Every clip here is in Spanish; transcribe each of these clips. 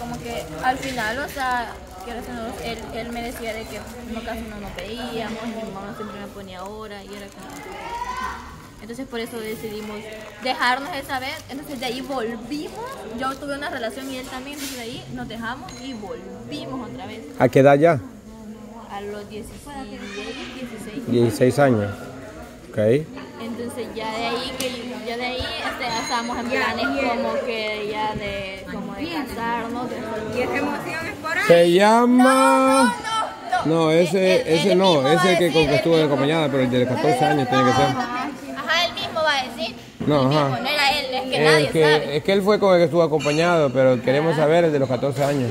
Como que al final, o sea, él me decía de que casi no nos veíamos, mi mamá siempre me ponía hora y era como... Entonces por eso decidimos dejarnos esa vez, entonces de ahí volvimos, yo tuve una relación y él también, entonces de ahí nos dejamos y volvimos otra vez. ¿A qué edad ya? A los 16. 16 años, ok. Entonces ya de ahí estábamos en planes como que ya de casarnos. ¿Y esa emoción es por ahí? Se llama... No, ese no, ese que estuve acompañada, pero el de 14 años tiene que ser. Ajá, él mismo va a decir. No, ajá. No era él, es que nadie sabe. Es que él fue con el que estuvo acompañado, pero queremos saber el de los 14 años.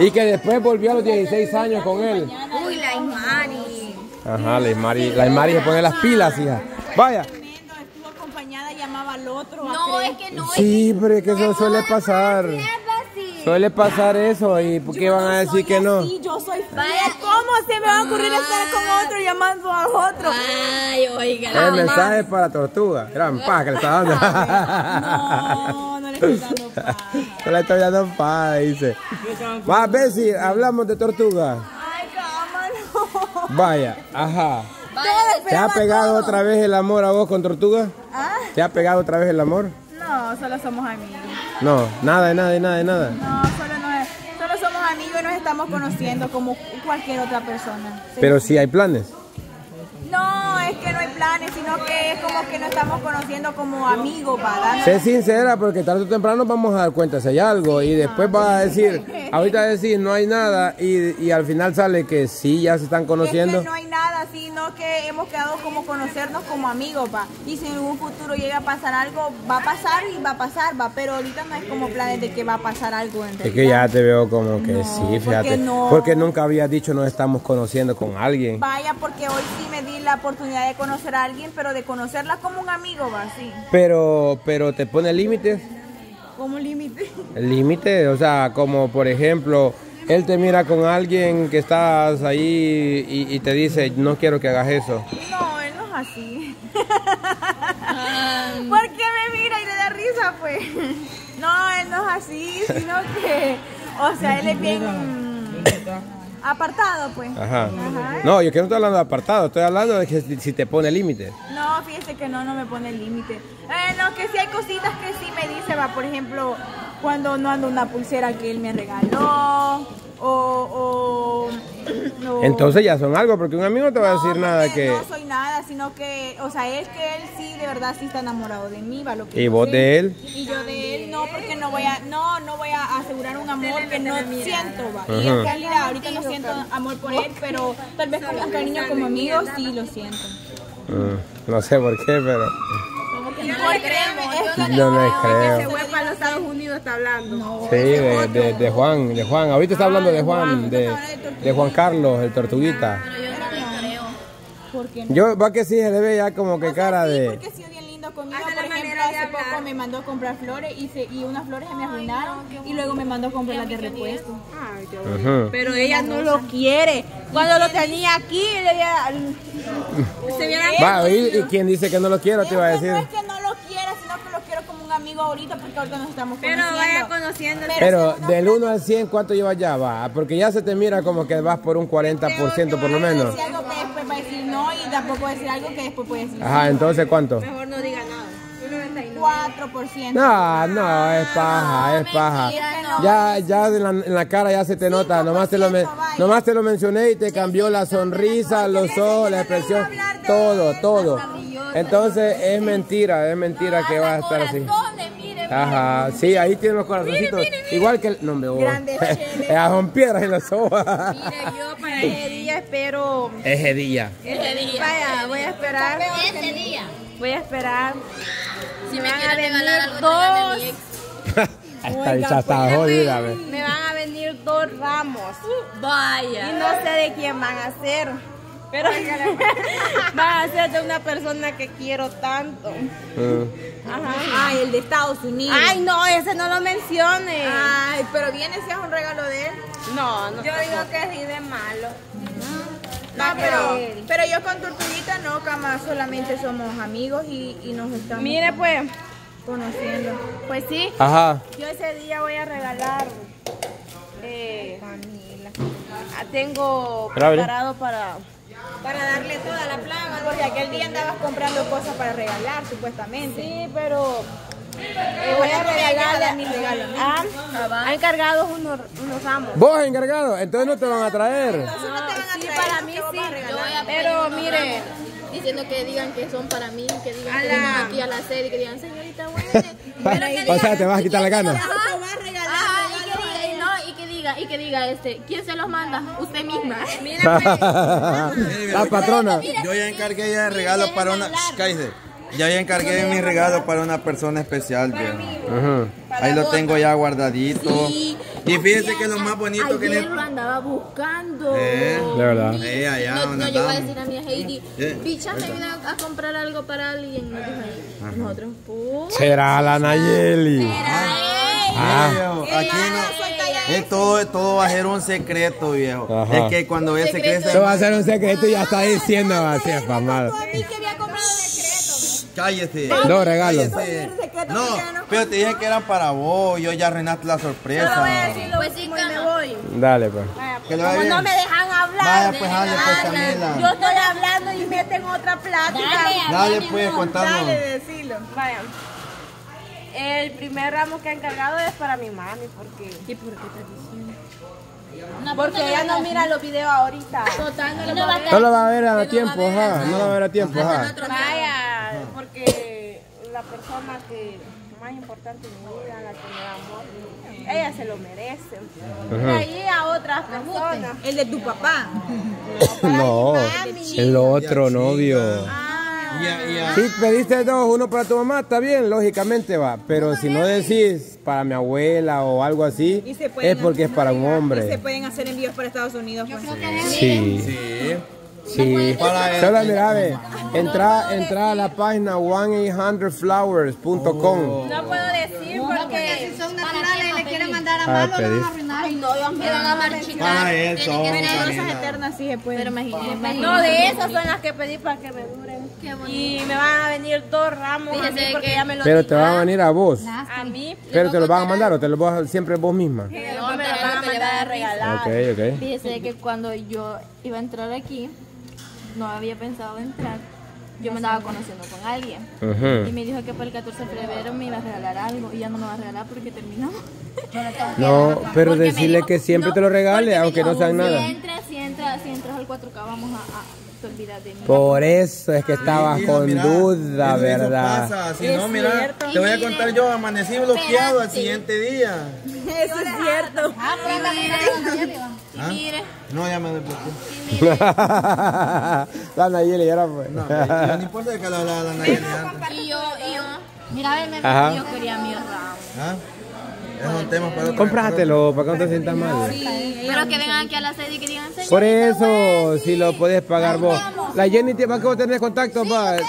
Y que después volvió a los 16 años con él. Uy, la Ismari. Ajá, la Ismari se pone las pilas, hija. Vaya. Estuvo acompañada, llamaba al otro. No, es que no. Sí, pero es que eso suele pasar. Suele pasar eso y ¿por qué van a decir que no? Sí, yo soy fiel. ¿Cómo se me va a ocurrir estar con otro llamando a otro? Ay, oiga. El mensaje para Tortuga. Gran paz que le está dando. No, no le estoy dando paz. No le estoy dando paz, dice. Va, Bessi, hablamos de Tortuga. Ay, cámara. Vaya, ajá. ¿Te ha pegado otra vez el amor a vos con Tortuga? ¿Ah? ¿Te ha pegado otra vez el amor? No, solo somos amigos. No, nada. No, solo somos amigos y nos estamos conociendo como cualquier otra persona. ¿Sí? Pero si hay planes. No, es que no hay planes, sino que es como que nos estamos conociendo como amigos, ¿verdad? Sé sincera porque tarde o temprano vamos a dar cuenta si hay algo y después vas a decir, ahorita decís no hay nada y al final sale que sí, ya se están conociendo. Es que no hay nada, sino que hemos quedado como conocernos como amigos, ¿va? Y si en un futuro llega a pasar algo, va a pasar y va a pasar, ¿va? Pero ahorita no es como planes de que va a pasar algo en realidad. Es que ya te veo como que no, sí, fíjate. Porque nunca había dicho nos estamos conociendo con alguien. Vaya, porque hoy sí me di la oportunidad de conocer a alguien, pero de conocerla como un amigo, va, sí. Pero te pone límites. ¿Cómo límites? Límites, o sea, como por ejemplo, él te mira con alguien que estás ahí y te dice, no quiero que hagas eso. No, él no es así. ¿Por qué me mira y le da risa, pues? No, él no es así, sino que, o sea, él es bien... Apartado, pues. Ajá. No, yo que no estoy hablando de apartado, estoy hablando de que si te pone límite. No, fíjese que no me pone límite. No, que sí hay cositas que sí me dice, va, por ejemplo, cuando no ando una pulsera que él me regaló, o entonces ya son algo, porque un amigo te va a decir nada que... No soy nada, sino que, o sea, es que él sí, de verdad, sí está enamorado de mí, va, lo que... ¿Y vos de él? Y yo de él, no, porque no voy a asegurar un amor que no siento, va. Y en realidad, ahorita no siento amor por él, pero tal vez con cariño como amigo sí lo siento. No sé por qué, pero... No me creo. Que se fue para los Estados Unidos está hablando. No, sí, de Juan. Ahorita está hablando de Juan, de Juan Carlos, el Tortuguita. Pero yo no me creo. ¿Por qué no? Yo, va que sí, se le ve ya como que o sea, cara sí, de... porque ha sido bien lindo conmigo. Por ejemplo, hace poco me mandó a comprar flores y unas flores se me arruinaron y luego me mandó a comprar las de repuesto. Ay, qué bonito. Pero ella no lo quiere. Cuando lo tenía aquí, ella... Se viera va, y quien dice que no lo quiero te va a decir... amigo ahorita porque ahorita nos estamos conociendo. Pero vaya conociendo. Pero del 1 al 100, ¿cuánto llevas ya? Va, porque ya se te mira como que vas por un 40% por lo menos. Decir algo que después va a decir no y tampoco decir algo que después puede decir ajá, no. Entonces ¿cuánto? Mejor no diga nada. 4%. No, es paja, es paja. Ya en la cara ya se te nota, nomás te lo mencioné y te cambió la sonrisa, los ojos, la expresión, todo. Entonces es mentira que vas a estar así. Ajá, sí, ahí tienen los corazoncitos. Mire. Igual que el... No, me voy. Son piedras en los ojos. Mire, yo para ese día espero... Ese día. Vaya, voy a esperar. Ese día. Voy a esperar. Si me van a venir dos... Hasta jodida, me van a venir dos ramos. Vaya. Y no sé de quién van a ser. Pero va a ser de una persona que quiero tanto. Ajá. Ay, el de Estados Unidos. Ay, no, ese no lo menciones. Ay, pero viene si es un regalo de él. No. Yo digo que sí de malo. No, pero yo con Tortuguita no, jamás, solamente somos amigos y nos estamos... Mire, pues. Conociendo. Pues sí. Ajá. Yo ese día voy a regalar... tengo preparado para darle toda la plaga, porque aquel día andabas comprando cosas para regalar, supuestamente. Sí, pero voy a regalarle mis regalos. Ha encargado unos amos. ¿Vos encargado? Entonces no te van a traer. Entonces no te van a traer. Sí, para mí sí. Pero mire, diciendo que digan que son para mí, que digan que vienen aquí a la sede, que digan, señorita, bueno. O sea, te vas a quitar la gana. Y que diga ¿quién se los manda? Usted misma. Mira, la patrona. Yo ya encargué ya de regalo para una... Ya encargué mis regalos para una persona especial. Ahí lo tengo ya guardadito. Y fíjense que lo más bonito que... Ayer lo andaba buscando. De verdad. No, yo voy a decir a mi Heidi, bicha, me vino a comprar algo para alguien. Nosotros, será la Nayeli. Aquí no... Todo va a ser un secreto, viejo. Ajá. Es que cuando vea secreto... Esto va a ser un secreto y ya está diciendo así, afamado. Cállese. No, regalo. No, pero te dije que eran para vos. Yo ya arruinaste la sorpresa. Voy a decirlo, pues sí, me voy. Dale, pues. Vaya, pues como no me dejan hablar. Vaya, pues, dale, pues, Camila. Yo estoy hablando y meten otra plática. Dale, pues, contanos. Dale, decilo. Vaya. El primer ramo que ha encargado es para mi mami, porque... ¿Y por qué te diciendo? No, porque ella no mira los videos ahorita. Total, no lo va a ver a tiempo, ajá. No lo va a ver a tiempo, ajá. Vaya, porque la persona que más importante en mi vida, la que me da amor, ella se lo merece. De ahí a otras personas. El de tu papá. No, el otro novio. Si pediste dos, uno para tu mamá, está bien, lógicamente va. Pero si no decís para mi abuela o algo así, es porque es para un hombre. Y se pueden hacer envíos para Estados Unidos. Pues. Sí. Solo mira, ve, entra a la página 1800flowers.com. No puedo decir porque si son naturales le quieren mandar a malo, lo van a arruinar. Ay, no, Dios mío, van a marchitar. Cosas eternas sí se pueden. Pero imagínate. No, de esas son las que pedí para que me duren. Y me van a venir dos ramos a mí porque ya me los... Pero te van a venir a vos. A mí. Pero te los van a mandar o te los vas siempre vos misma. Sí, no, me los van a mandar a regalar. Ok. Fíjese que cuando yo iba a entrar aquí, no había pensado entrar. Yo me andaba conociendo con alguien. Y me dijo que por el 14 de febrero me iba a regalar algo. Y ya no me va a regalar porque terminamos. No, pero decirle que siempre te lo regale, aunque no sean nada. Si entras al 4K vamos a... Por eso es que estabas con duda, ¿verdad? Pasa. Si no, mira, te voy a contar yo, amanecí bloqueado al siguiente día. Eso es cierto. Mire. No, ya me desbloqueé. La Nayeli, ya la fue. No, no importa que la hablaba la Nayeli. Y yo, mira, yo quería mi ramo. Comprátelo para que no te sientas mal. Pero que vengan aquí a la sede y que digan. Por eso, si lo podés pagar vos. La Jenny, ¿para que vos tenés contacto? Vaya.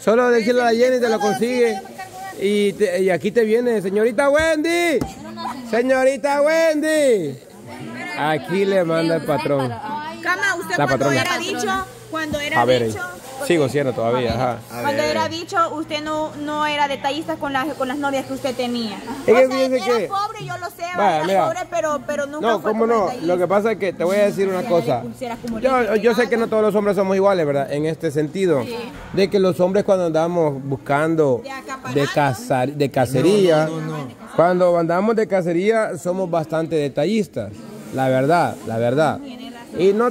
Solo decirle a la Jenny, te lo consigue. Y aquí te viene, señorita Wendy. Señorita Wendy. Aquí le manda el patrón. Cama, usted cuando era dicho, a ver, sigo siendo todavía, ajá. Cuando era dicho, usted no era detallista con las novias que usted tenía. Es que, o sea, era pobre, yo lo sé, era pobre, pero nunca fue como detallista. Lo que pasa es que te voy a decir una cosa. Yo sé que no todos los hombres somos iguales, ¿verdad? En este sentido, de que los hombres cuando andamos buscando de cacería, cuando andamos de cacería somos bastante detallistas, la verdad. Y no,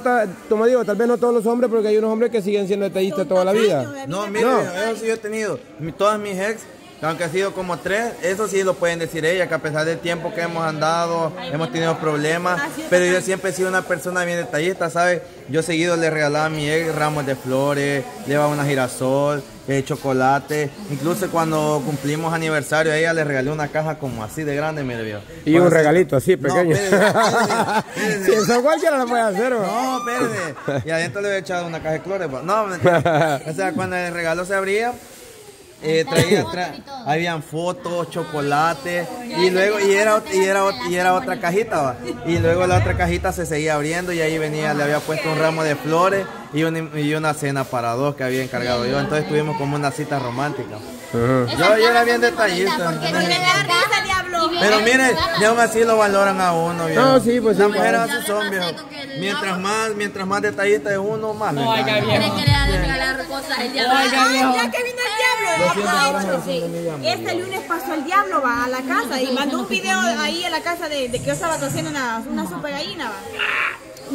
como digo, tal vez no todos los hombres, porque hay unos hombres que siguen siendo detallistas toda la vida. No, mire, eso sí yo he tenido. Todas mis ex, aunque ha sido como tres, eso sí lo pueden decir ellas, que a pesar del tiempo que hemos andado, hemos tenido problemas. Pero yo siempre he sido una persona bien detallista, ¿sabes? Yo seguido le regalaba a mi ex ramos de flores, le daba una girasol, chocolate. Incluso cuando cumplimos aniversario, a ella le regalé una caja como así de grande, mire, viejo. Y un regalito así, pequeño. Si eso cualquiera lo puede hacer, no, espérate. Y adentro le había echado una caja de flores, no, mentira. O sea, cuando el regalo se abría, habían fotos, chocolates y luego y era otra cajita, y luego la otra cajita se seguía abriendo y ahí venía, le había puesto un ramo de flores y una cena para dos que había encargado yo. Entonces tuvimos como una cita romántica. Yo era bien detallista. solo. Pero miren, y aún así lo valoran a uno. Viejo. No, sí, pues las mujeres así son, viejo. Mientras más detallista es uno, más. No, oiga, viejo. Regalar cosas el diablo. Oiga, viejo. Ya que vino el diablo. Este lunes pasó el diablo, va a la casa y mandó un video ahí a la casa de que yo estaba haciendo una sopa gallina, va.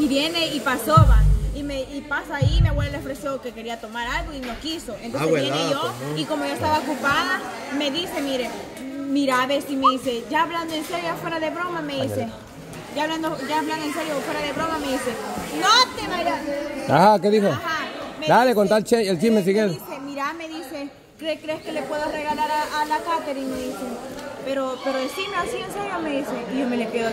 Y viene y pasó, va. Y pasa ahí, mi abuela le ofreció que quería tomar algo y no quiso. Entonces viene yo, pues, ¿no? Y como yo estaba ocupada, me dice, mire, mira, a ver si me dice, ya hablando en serio, fuera de broma, me dice. Ya hablando en serio, fuera de broma, me dice, no te vayas. Ajá, ¿qué dijo? Ajá. Dale, contar el chisme, sigue. Me dice, mira, me dice, ¿crees que le puedo regalar a la Catherine? Me dice. Pero decime así en serio, me dice. Y yo me le quedo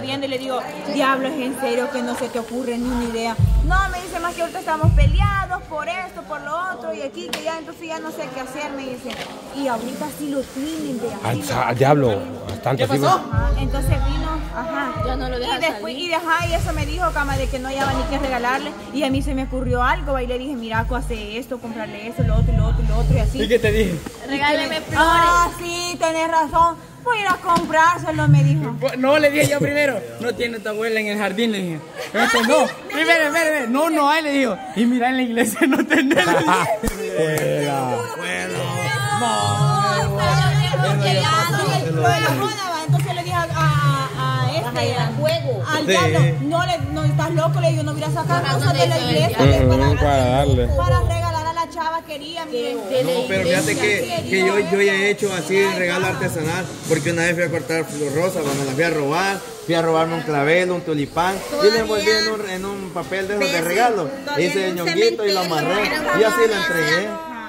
viendo y le digo, diablo, es en serio que no se te ocurre ni una idea. No, me dice, más que ahorita estamos peleados por esto, por lo otro, y aquí que ya entonces ya no sé qué hacer, me dice. Y ahorita sí lo tienen de así. Al diablo, bastante así. Entonces vino, ajá. Yo no lo dejé. Y eso me dijo, cama, de que no hallaba ni qué regalarle. Y a mí se me ocurrió algo, y le dije, mira, hace esto, comprarle eso, lo otro, y lo otro, y lo otro, y así. ¿Y qué te dije? Regálame flores. Ah, sí, tenés razón. Voy a ir a comprárselo, me dijo. No, le dije yo primero, no tiene tu abuela en el jardín, le dije. Este, no, primero, espera, no hay, le digo. Y mira, en la iglesia no tenés. Bueno. No, entonces le dije a este, al juego. Al diablo, no estás loco, le digo, no voy a sacar cosas de la iglesia para regalar. Chava quería, miren. No, pero fíjate que yo ya he hecho así regalo artesanal, porque una vez fui a cortar flor rosa, cuando las fui a robarme un clavel, un tulipán, y le envolví en un papel de esos de regalo, hice el ñonguito y lo amarré, y así lo entregué.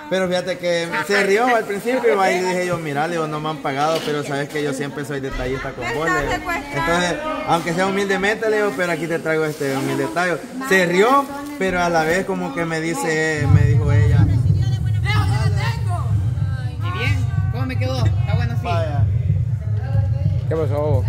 Pero fíjate que se rió al principio, ahí dije yo, mira, le digo, no me han pagado, pero sabes que yo siempre soy detallista con vos. Entonces, aunque sea humildemente, le digo, pero aquí te traigo este humilde detalle. Se rió, pero a la vez como que me dijo ella, ¿cómo me quedó? Está bueno así. ¿Qué pasó?